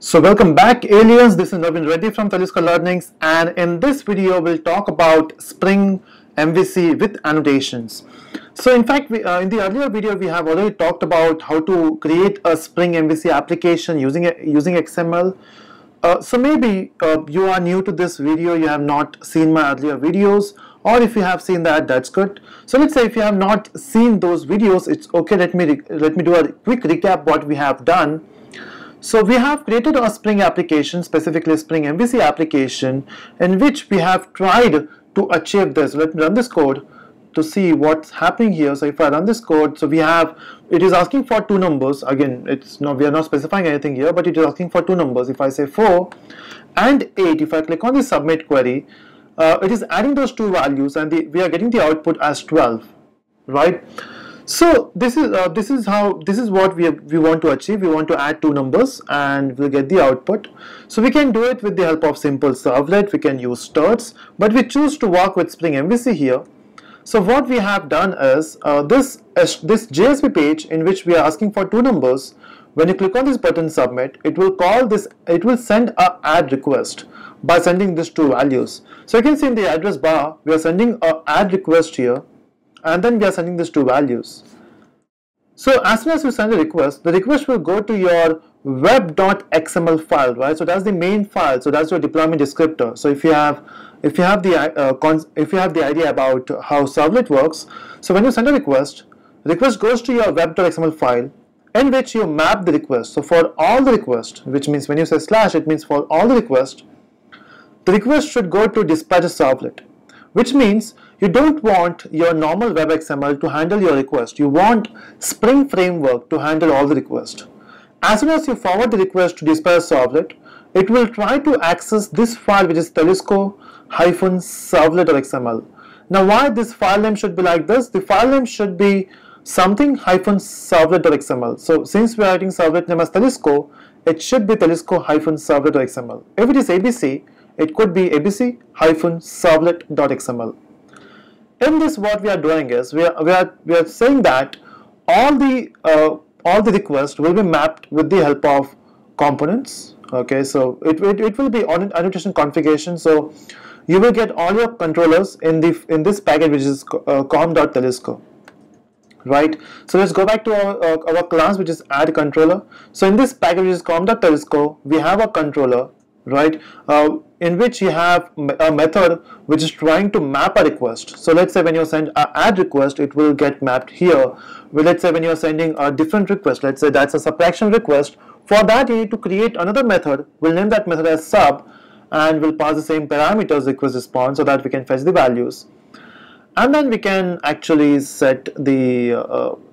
So welcome back aliens, this is Navin Reddy from Telusko Learnings, and in this video we'll talk about Spring MVC with annotations. So in fact, in the earlier video we have already talked about how to create a Spring MVC application using XML. So maybe you are new to this video, you have not seen my earlier videos, or if you have seen that, that's good. So let's say if you have not seen those videos, it's okay. Let me do a quick recap what we have done. So we have created a Spring application, specifically Spring MVC application, in which we have tried to achieve this. Let me run this code to see what's happening here. So if I run this code, so we have, it is asking for two numbers. Again, it's no, we are not specifying anything here, but it is asking for two numbers. If I say 4 and 8, if I click on the submit query, it is adding those two values, and we are getting the output as 12, right? So this is what we want to achieve. We want to add two numbers and we'll get the output. So we can do it with the help of simple servlet, we can use turds, but we choose to work with Spring MVC here. So what we have done is this JSP page in which we are asking for two numbers. When you click on this button submit, it will call this, it will send a add request by sending these two values. So you can see in the address bar, we are sending a add request here, and then we are sending these two values. So as soon as you send a request, the request will go to your web.xml file, right? So that's the main file. So that's your deployment descriptor. So if you have the idea about how servlet works, so when you send a request, request goes to your web.xml file in which you map the request. So for all the requests, which means when you say slash, it means for all the request should go to DispatcherServlet, which means you don't want your normal WebXML to handle your request. You want Spring Framework to handle all the requests. As soon as you forward the request to DispatcherServlet, it will try to access this file, which is telusko-servlet.xml. Now why this file name should be like this? The file name should be something -servlet.xml. So since we are writing servlet name as Telusko, it should be telusko-servlet.xml. If it is ABC, it could be abc-servlet.xml. In this, what we are doing is we are saying that all the requests will be mapped with the help of components. Okay, so it will be on an annotation configuration. So you will get all your controllers in this package, which is com.telusko, right? So let's go back to our class, which is AddController. So in this package, which is com.telusko, we have a controller, right, in which you have a method which is trying to map a request. So let's say when you send an add request, it will get mapped here. Well, let's say when you are sending a different request, let's say that's a subtraction request, for that you need to create another method. We'll name that method as sub, and we'll pass the same parameters, request response, so that we can fetch the values, and then we can actually set the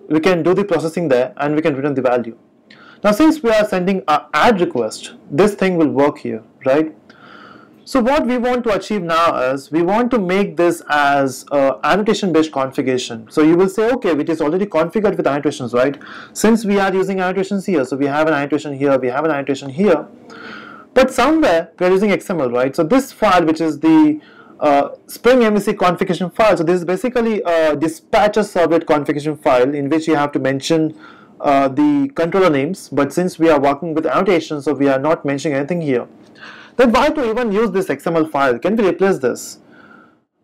we can do the processing there, and we can return the value. Now since we are sending an add request, this thing will work here, right? So what we want to achieve now is we want to make this as annotation based configuration. So you will say, okay, it is already configured with annotations, right? Since we are using annotations here, so we have an annotation here, we have an annotation here, but somewhere we are using XML, right? So this file, which is the Spring MVC configuration file, so this is basically a dispatcher servlet configuration file in which you have to mention the controller names, but since we are working with annotations, so we are not mentioning anything here. Then why to even use this XML file? Can we replace this?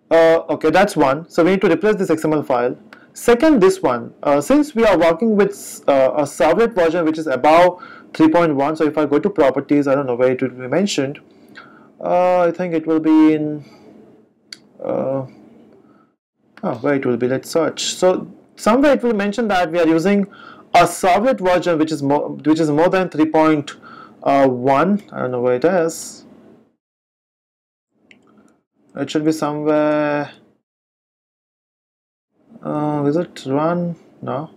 Okay, that's one. So we need to replace this XML file. Second, this one. Since we are working with a servlet version which is above 3.1, so if I go to properties, I don't know where it will be mentioned. I think it will be in... where it will be, let's search. So somewhere it will mention that we are using a servlet version which is more than 3.1. I don't know where it is. It should be somewhere. Is it run? No.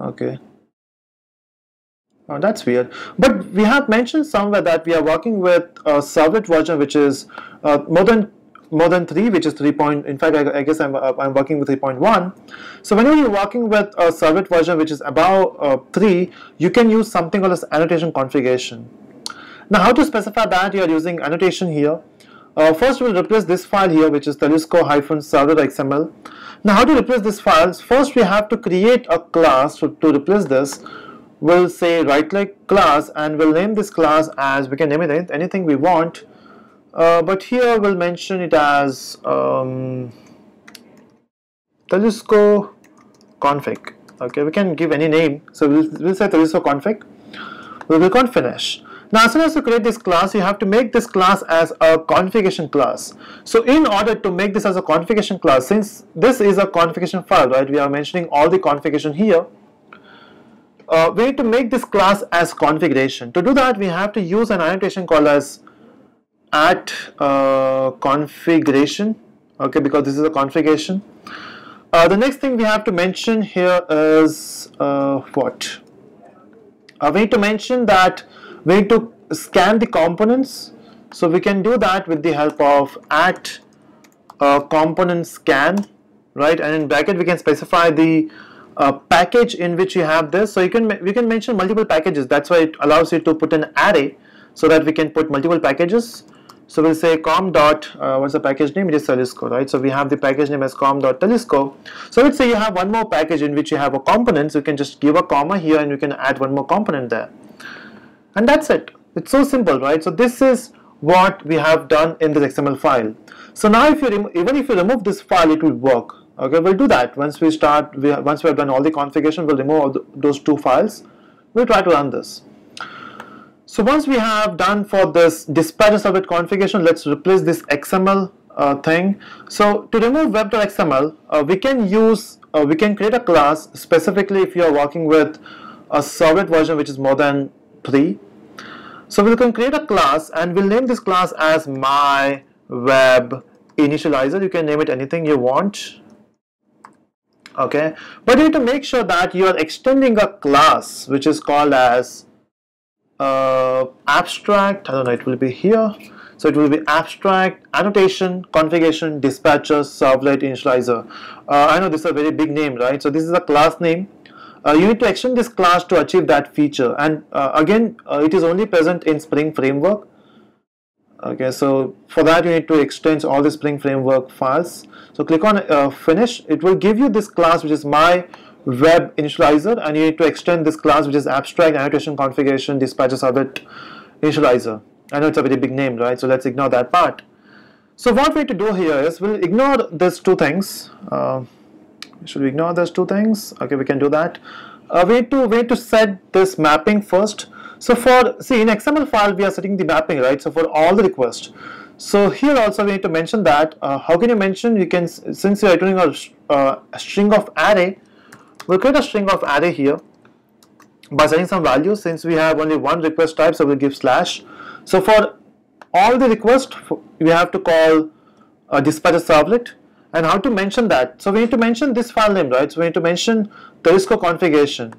Okay. Oh, that's weird. But we have mentioned somewhere that we are working with a servlet version which is more than 3, which is 3. In fact, I guess I'm working with 3.1. So whenever you're working with a servlet version which is above 3, you can use something called as annotation configuration. Now how to specify that you are using annotation here? First we'll replace this file here, which is telusko-servlet.xml. Now how to replace this file? First we have to create a class to replace this, we'll say right click class, and we'll name this class as, we can name it anything we want, but here we'll mention it as TeluskoConfig. Okay, we can give any name, so we'll say TeluskoConfig. We will click on finish. Now as soon as you create this class, you have to make this class as a configuration class. So in order to make this as a configuration class, since this is a configuration file, right, we are mentioning all the configuration here, we need to make this class as configuration. To do that, we have to use an annotation called as @configuration, okay, because this is a configuration. The next thing we have to mention here is what? We need to mention that we need to scan the components, so we can do that with the help of @ComponentScan, right? And in bracket we can specify the package in which you have this. So you can we can mention multiple packages. That's why it allows you to put an array, so that we can put multiple packages. So we'll say com dot what's the package name? It is Telusko, right? So we have the package name as com.telusko. So let's say you have one more package in which you have a component. So you can just give a comma here, and you can add one more component there. And that's it. It's so simple, right? So this is what we have done in this XML file. So now, if you even if you remove this file, it will work. Okay, we'll do that once we start. Once we have done all the configuration, we'll remove all those two files. We'll try to run this. So once we have done for this dispatcher servlet configuration, let's replace this XML thing. So to remove web.xml, we can create a class specifically if you are working with a servlet version which is more than 3. So we can create a class, and we'll name this class as MyWebInitializer. You can name it anything you want, okay, but you need to make sure that you are extending a class which is called as abstract. I don't know, it will be here, so it will be abstract annotation configuration dispatcher servlet initializer. I know this is a very big name, right? So this is a class name. You need to extend this class to achieve that feature, and again it is only present in Spring Framework. Okay, so for that you need to extend all the Spring Framework files. So click on finish. It will give you this class which is MyWebInitializer, and you need to extend this class which is AbstractAnnotationConfig Dispatcher Servlet Initializer. I know it's a very big name, right? So let's ignore that part. So what we need to do here is we'll ignore these two things. Should we ignore those two things? Okay, we can do that. Way to set this mapping first. So see in XML file we are setting the mapping, right? So for all the requests. So here also we need to mention that. How can you mention? You can, since you are doing a string of array, we'll create a string of array here by setting some values. Since we have only one request type, so we'll give /. So for all the requests, we have to call dispatcher servlet. And how to mention that? So we need to mention this file name, right? So we need to mention Telusko configuration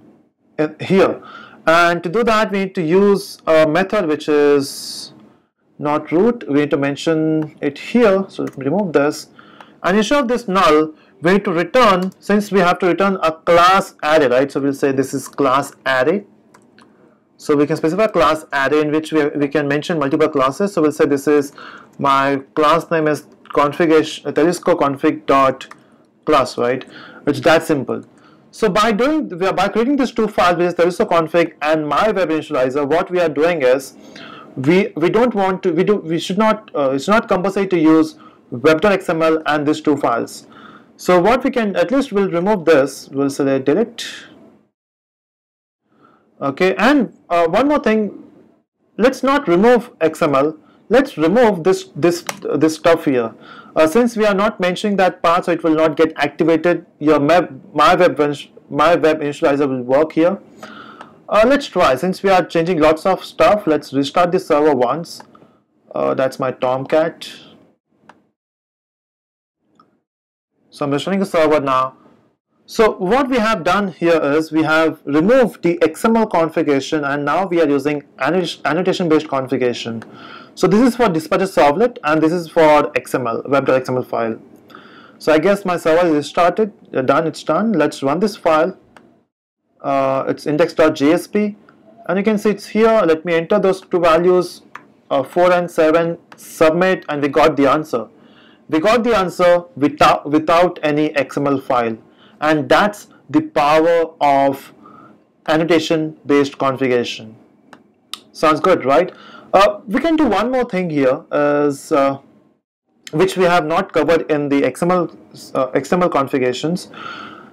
here, and to do that we need to use a method which is not root. We need to mention it here, so remove this, and instead of this null we need to return, since we have to return a class array, right? So we'll say this is class array. So we can specify class array in which we can mention multiple classes. So we'll say this is my class name is configuration TeluskoConfig dot class, right? It's that simple. So by creating these two files, which is TeluskoConfig and MyWebInitializer, what we are doing is it's not compulsory to use web.xml and these two files. So what we can, at least we'll remove this. We'll select delete. Okay, and one more thing, let's not remove XML. Let's remove this stuff here. Since we are not mentioning that part, so it will not get activated. Your MyWebInitializer will work here. Let's try. Since we are changing lots of stuff, let's restart the server once. That's my Tomcat. So I'm restarting the server now. So what we have done here is we have removed the XML configuration, and now we are using annotation-based configuration. So this is for dispatcher servlet, and this is for XML, web.xml file. So I guess my server is restarted. Done, it's done. Let's run this file. It's index.jsp, and you can see it's here. Let me enter those two values, 4 and 7, submit, and we got the answer. We got the answer without any XML file, and that's the power of annotation-based configuration. Sounds good, right? We can do one more thing here, is, which we have not covered in the XML configurations.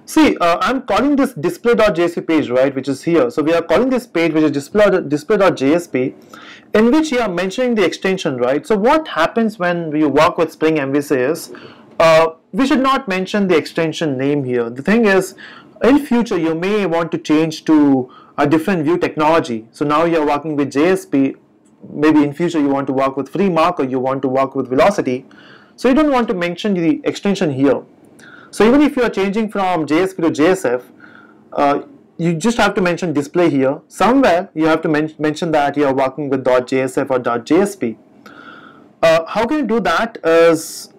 See, I'm calling this display.jsp page, right, which is here. So we are calling this page, which is display.jsp, in which you are mentioning the extension, right? So what happens when you work with Spring MVC is, we should not mention the extension name here. The thing is, in future, you may want to change to a different view technology. So now you're working with JSP. Maybe in future, you want to work with FreeMarker, you want to work with Velocity. So you don't want to mention the extension here. So even if you are changing from JSP to JSF, you just have to mention display here. Somewhere, you have to mention that you are working with .jsf or .jsp. How can you do that is,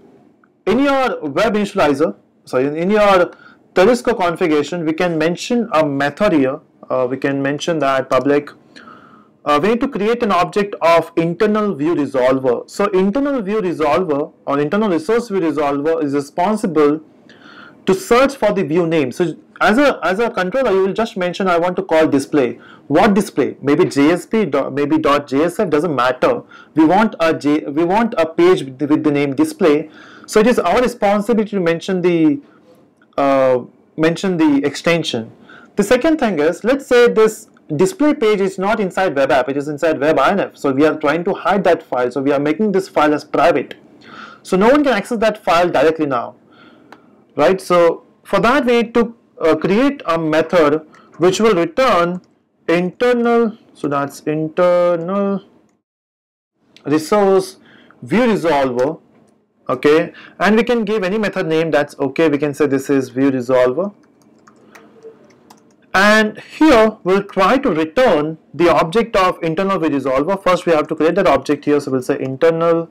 in your web initializer, sorry, in your Telusko configuration, we can mention a method here. We can mention that public. We need to create an object of internal view resolver. So internal view resolver or internal resource view resolver is responsible to search for the view name. So as a controller, you will just mention I want to call display. What display? Maybe JSP, maybe .jsf, doesn't matter. We want a page with the name display. So it is our responsibility to mention the extension. The second thing is, let's say this display page is not inside web app, it is inside webinf. So we are trying to hide that file, so we are making this file as private. So no one can access that file directly now, right? So for that we need to create a method which will return internal, so that's internal resource view resolver. Okay, and we can give any method name, that's okay. We can say this is view resolver, and here we'll try to return the object of internal view resolver. First we have to create that object here, so we'll say internal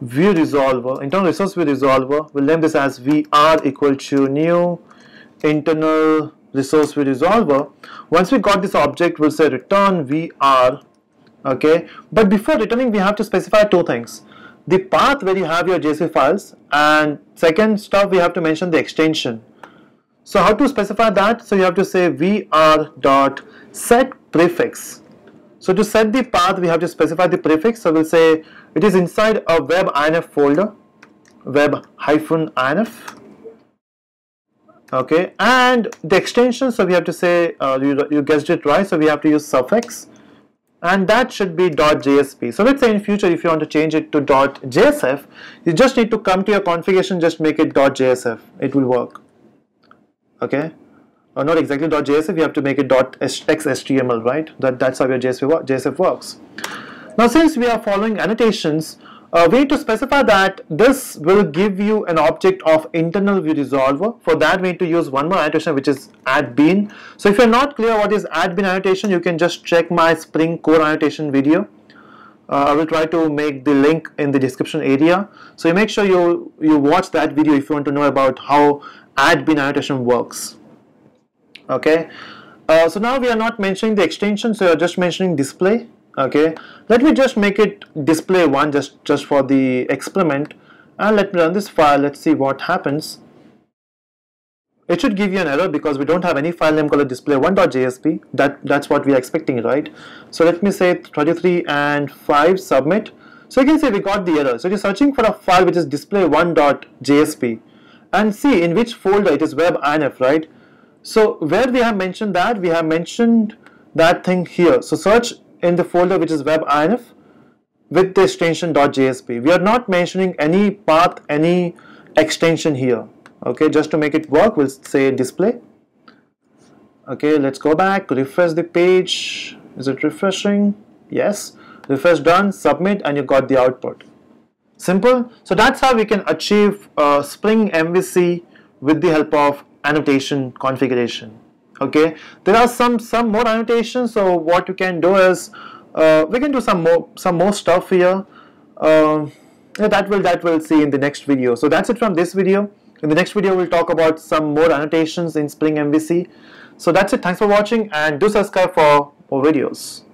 view resolver, internal resource view resolver. We'll name this as vr equal to new internal resource view resolver. Once we got this object, we'll say return vr. Okay, but before returning we have to specify two things: the path where you have your JSP files, and second stuff we have to mention the extension. So how to specify that? So you have to say vr.setPrefix. So to set the path we have to specify the prefix. So we'll say it is inside a webinf folder, web-inf. Okay, and the extension, so we have to say you guessed it right, so we have to use suffix. And that should be .jsp. So let's say in future if you want to change it to .jsf, you just need to come to your configuration, just make it .jsf. It will work. Okay, or not exactly .jsf, you have to make it .xhtml, right? That's how your JSF works. Now since we are following annotations, we need to specify that this will give you an object of internal view resolver. For that we need to use one more annotation, which is @bean. So if you're not clear what is @bean annotation, you can just check my Spring core annotation video. I will try to make the link in the description area. So you make sure you watch that video if you want to know about how @bean annotation works. Okay. So now we are not mentioning the extension, so you're just mentioning display. Okay, let me just make it display one just for the experiment, and let me run this file. Let's see what happens. It should give you an error because we don't have any file name called display1.jsp. That's what we are expecting, right? So let me say 33 and 5 submit. So you can say we got the error. So it is searching for a file which is display1.jsp, and see in which folder it is, webinf, right? So where we have mentioned that thing here. So search in the folder which is webinf with the extension .jsp. We are not mentioning any path, any extension here. Okay, just to make it work, we'll say display. Okay, let's go back, refresh the page. Is it refreshing? Yes. Refresh done, submit, and you got the output. Simple. So that's how we can achieve Spring MVC with the help of annotation configuration. Okay, there are some more annotations. So what you can do is we can do some more stuff here. That we'll see in the next video. So that's it from this video. In the next video, we'll talk about some more annotations in Spring MVC. So that's it. Thanks for watching, and do subscribe for more videos.